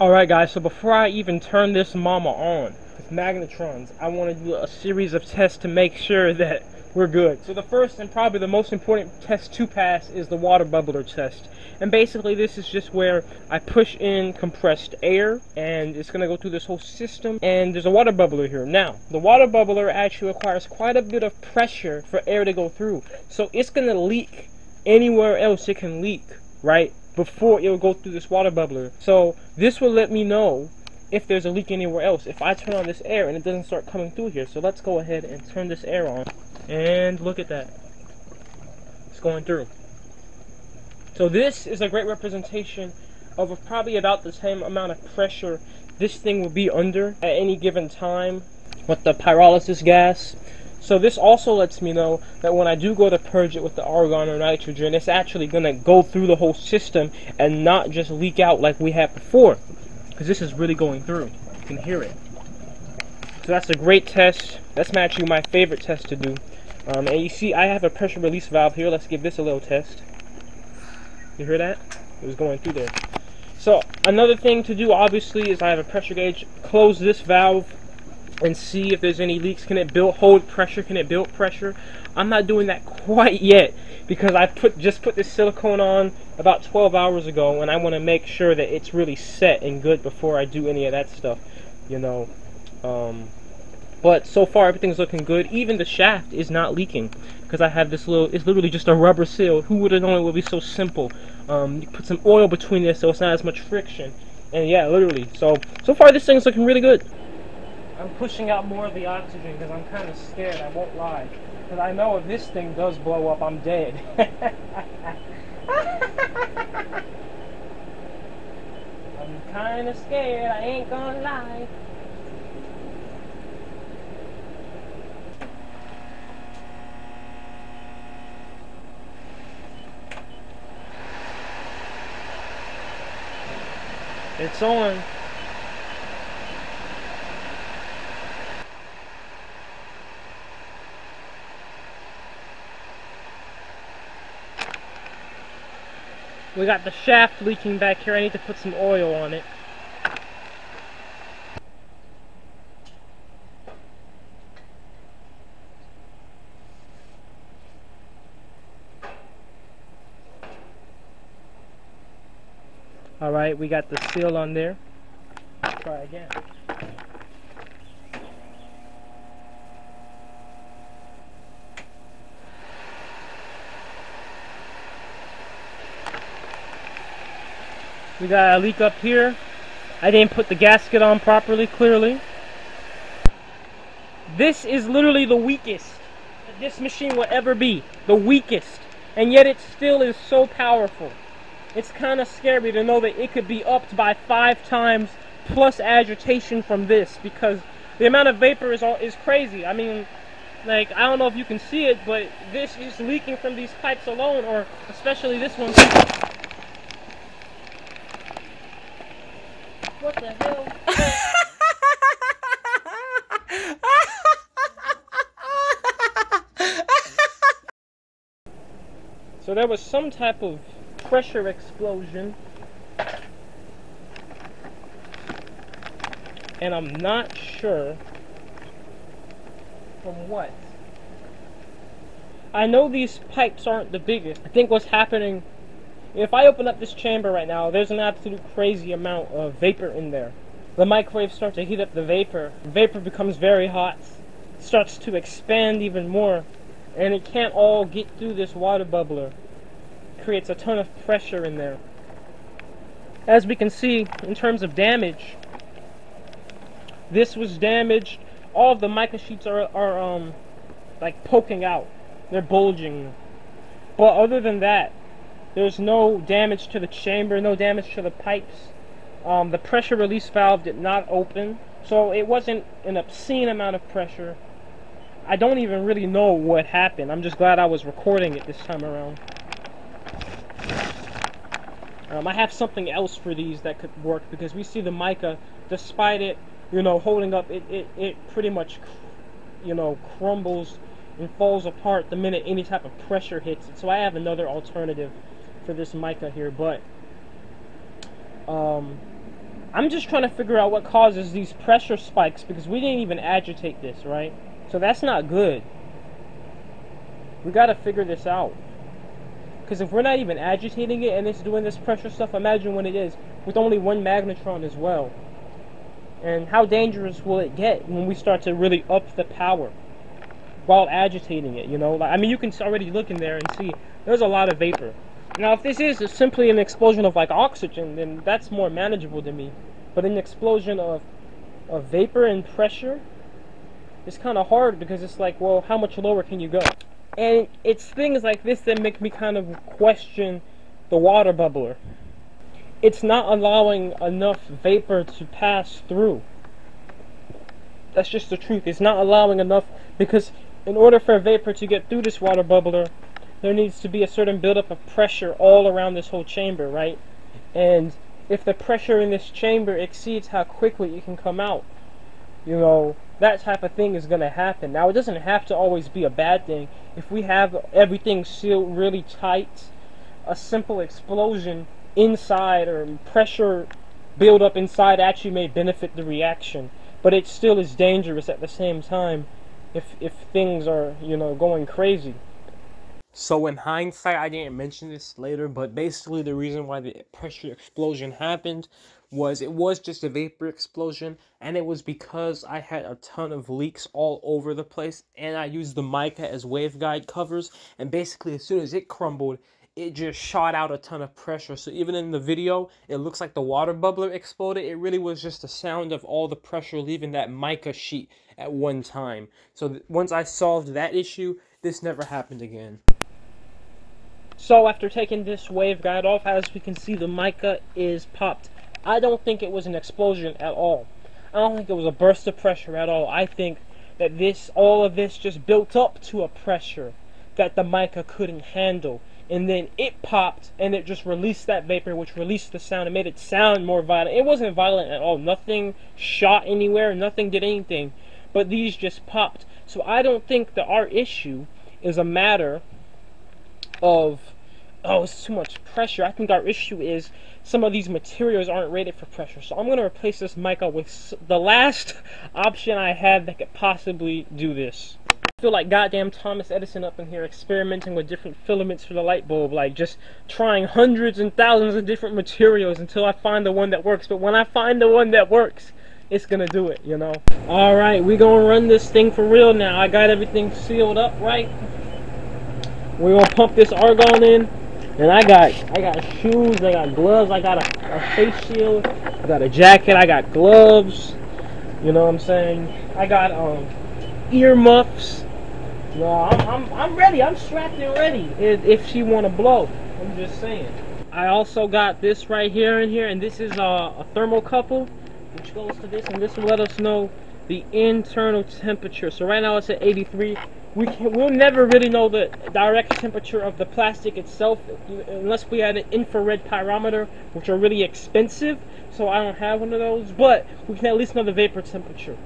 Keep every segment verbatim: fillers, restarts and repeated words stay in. Alright guys, so before I even turn this mama on with magnetrons, I want to do a series of tests to make sure that we're good. So the first and probably the most important test to pass is the water bubbler test. And basically this is just where I push in compressed air and it's going to go through this whole system, and there's a water bubbler here. Now the water bubbler actually requires quite a bit of pressure for air to go through, so it's going to leak anywhere else it can leak, right, before it will go through this water bubbler. So this will let me know if there's a leak anywhere else if I turn on this air and it doesn't start coming through here. So let's go ahead and turn this air on. And look at that, it's going through. So this is a great representation of probably about the same amount of pressure this thing will be under at any given time with the pyrolysis gas. So this also lets me know that when I do go to purge it with the argon or nitrogen, it's actually going to go through the whole system and not just leak out like we had before, because this is really going through. You can hear it. So that's a great test. That's actually my favorite test to do. Um, and you see I have a pressure release valve here. Let's give this a little test. You hear that? It was going through there. So another thing to do obviously is I have a pressure gauge. Close this valve and see if there's any leaks. Can it build, hold pressure? Can it build pressure? I'm not doing that quite yet because I put just put this silicone on about twelve hours ago, and I want to make sure that it's really set and good before I do any of that stuff, you know. Um, But so far everything's looking good. Even the shaft is not leaking because I have this little, it's literally just a rubber seal. Who would have known it would be so simple? Um, you put some oil between there so it's not as much friction. And yeah, literally. So, so far this thing's looking really good. I'm pushing out more of the oxygen because I'm kind of scared, I won't lie. Because I know if this thing does blow up, I'm dead. I'm kind of scared, I ain't gonna lie. It's on. We got the shaft leaking back here. I need to put some oil on it. Alright, we got the seal on there. Let's try again. We got a leak up here. I didn't put the gasket on properly, clearly. This is literally the weakest that this machine will ever be. The weakest. And yet it still is so powerful. It's kind of scary to know that it could be upped by five times plus agitation from this, because the amount of vapor is all, is crazy. I mean, like, I don't know if you can see it, but this is leaking from these pipes alone, or especially this one. What the hell? So there was some type of pressure explosion, and I'm not sure from what. I know these pipes aren't the biggest. I think what's happening, if I open up this chamber right now, there's an absolute crazy amount of vapor in there. The microwave starts to heat up the vapor. Vapor becomes very hot, starts to expand even more, and it can't all get through this water bubbler. Creates a ton of pressure in there. As we can see, in terms of damage, this was damaged. All of the mica sheets are, are um, like poking out. They're bulging. But other than that, there's no damage to the chamber, no damage to the pipes. Um, the pressure release valve did not open, so it wasn't an obscene amount of pressure. I don't even really know what happened. I'm just glad I was recording it this time around. Um, I have something else for these that could work, because we see the mica, despite it, you know, holding up, it, it, it pretty much, you know, crumbles and falls apart the minute any type of pressure hits it. So I have another alternative for this mica here, but um, I'm just trying to figure out what causes these pressure spikes, because we didn't even agitate this, right? So that's not good. We gotta figure this out. Because if we're not even agitating it and it's doing this pressure stuff, imagine when it is with only one magnetron as well. And how dangerous will it get when we start to really up the power while agitating it, you know? Like, I mean, you can already look in there and see there's a lot of vapor. Now, if this is simply an explosion of, like, oxygen, then that's more manageable to me. But an explosion of, of vapor and pressure is kind of hard, because it's like, well, how much lower can you go? And it's things like this that make me kind of question the water bubbler. It's not allowing enough vapor to pass through. That's just the truth. It's not allowing enough, because in order for vapor to get through this water bubbler, there needs to be a certain buildup of pressure all around this whole chamber, right? And if the pressure in this chamber exceeds how quickly it can come out, you know, that type of thing is going to happen. Now, it doesn't have to always be a bad thing. If we have everything sealed really tight, a simple explosion inside or pressure buildup inside actually may benefit the reaction. But it still is dangerous at the same time if, if things are, you know, going crazy. So in hindsight, I didn't mention this later, but basically the reason why the pressure explosion happened was it was just a vapor explosion, and it was because I had a ton of leaks all over the place, and I used the mica as waveguide covers, and basically as soon as it crumbled, it just shot out a ton of pressure. So even in the video, it looks like the water bubbler exploded. It really was just the sound of all the pressure leaving that mica sheet at one time. So once I solved that issue, this never happened again. So after taking this waveguide off, as we can see, the mica is popped. I don't think it was an explosion at all. I don't think it was a burst of pressure at all. I think that this, all of this just built up to a pressure that the mica couldn't handle. And then it popped, and it just released that vapor, which released the sound and made it sound more violent. It wasn't violent at all. Nothing shot anywhere. Nothing did anything. But these just popped. So I don't think that our issue is a matter of, oh, it's too much pressure. I think our issue is some of these materials aren't rated for pressure. So I'm going to replace this mica with the last option I had that could possibly do this. I feel like goddamn Thomas Edison up in here, experimenting with different filaments for the light bulb, like just trying hundreds and thousands of different materials until I find the one that works. But when I find the one that works, it's gonna do it, you know. All right, we're gonna run this thing for real now. I got everything sealed up right. We're gonna pump this argon in, and I got I got shoes, I got gloves, I got a, a face shield, I got a jacket, I got gloves, you know what I'm saying? I got um earmuffs. No, I'm, I'm I'm ready. I'm strapped and ready. If, if she wanna blow, I'm just saying. I also got this right here in here, and this is a, a thermocouple, which goes to this, and this will let us know the internal temperature. So right now it's at eighty-three. We can, we'll never really know the direct temperature of the plastic itself unless we had an infrared pyrometer, which are really expensive, so I don't have one of those, but we can at least know the vapor temperature.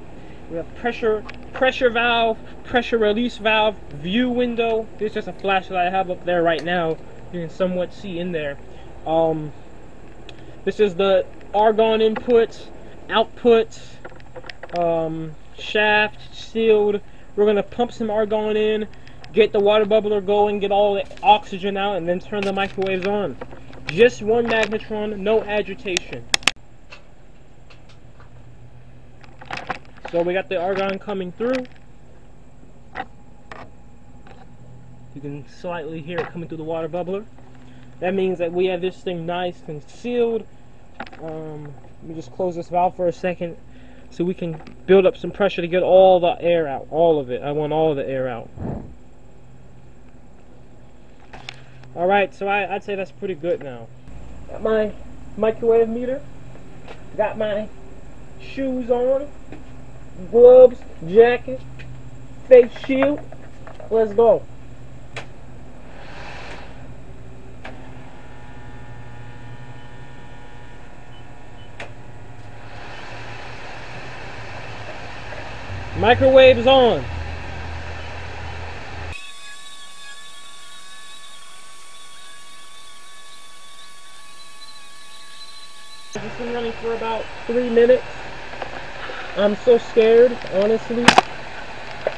We have pressure pressure valve, pressure release valve, view window. There's just a flashlight I have up there right now. You can somewhat see in there. Um, this is the argon input, output, um, shaft, sealed. We're going to pump some argon in, get the water bubbler going, get all the oxygen out, and then turn the microwaves on. Just one magnetron, no agitation. So we got the argon coming through. You can slightly hear it coming through the water bubbler. That means that we have this thing nice and sealed. Um, let me just close this valve for a second, so we can build up some pressure to get all the air out, all of it. I want all the air out. All right, so I, I'd say that's pretty good now. Got my microwave meter, got my shoes on, gloves, jacket, face shield. Let's go. Microwave's on. It's been running for about three minutes. I'm so scared, honestly.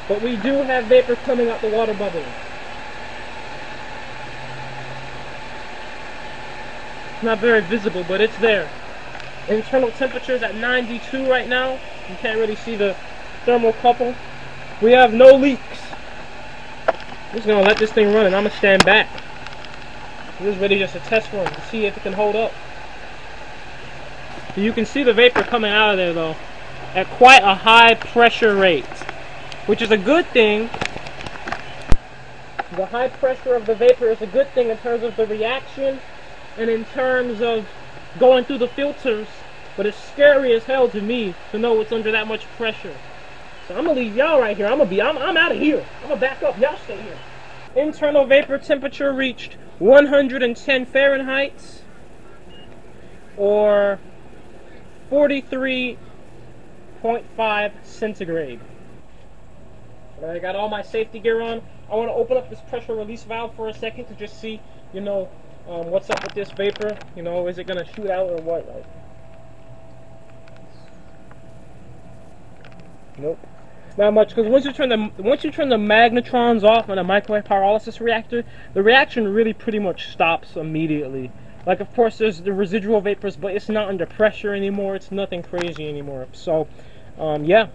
But we do have vapor coming out the water bubble. It's not very visible, but it's there. Internal temperature is at ninety-two right now. You can't really see the thermocouple. We have no leaks. I'm just going to let this thing run and I'm going to stand back. This is really just a test run to see if it can hold up. You can see the vapor coming out of there though at quite a high pressure rate, which is a good thing. The high pressure of the vapor is a good thing in terms of the reaction and in terms of going through the filters, but it's scary as hell to me to know it's under that much pressure. So I'm gonna leave y'all right here. I'm gonna be, I'm, I'm out of here. I'm gonna back up. Y'all stay here. Internal vapor temperature reached one hundred ten Fahrenheit, or forty-three point five centigrade. I got all my safety gear on. I want to open up this pressure release valve for a second to just see, you know, Um, what's up with this vapor? You know, is it gonna shoot out or what? Like, nope, not much. Because once you turn the once you turn the magnetrons off on a microwave pyrolysis reactor, the reaction really pretty much stops immediately. Like, of course, there's the residual vapors, but it's not under pressure anymore. It's nothing crazy anymore. So, um, yeah.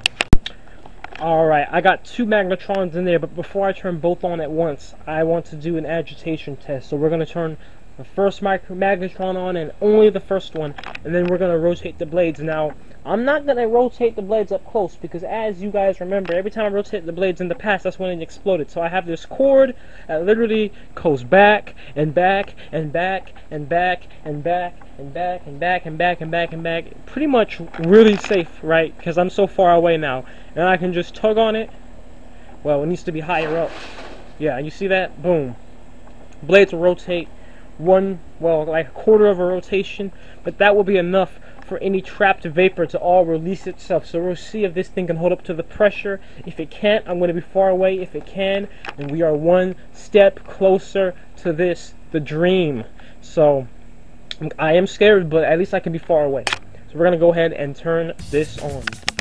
Alright, I got two magnetrons in there, but before I turn both on at once, I want to do an agitation test. So we're going to turn the first micro magnetron on and only the first one, and then we're going to rotate the blades. Now, I'm not going to rotate the blades up close because, as you guys remember, every time I rotate the blades in the past, that's when it exploded. So I have this cord that literally goes back and back and back and back and back and back and back and back and back and back. Pretty much really safe, right? Because I'm so far away now. And I can just tug on it. Well, it needs to be higher up. Yeah, you see that? Boom. Blades will rotate one, well, like a quarter of a rotation. But that will be enough for any trapped vapor to all release itself. So we'll see if this thing can hold up to the pressure. If it can't, I'm going to be far away. If it can, then we are one step closer to this, the dream. So, I am scared, but at least I can be far away. So we're going to go ahead and turn this on.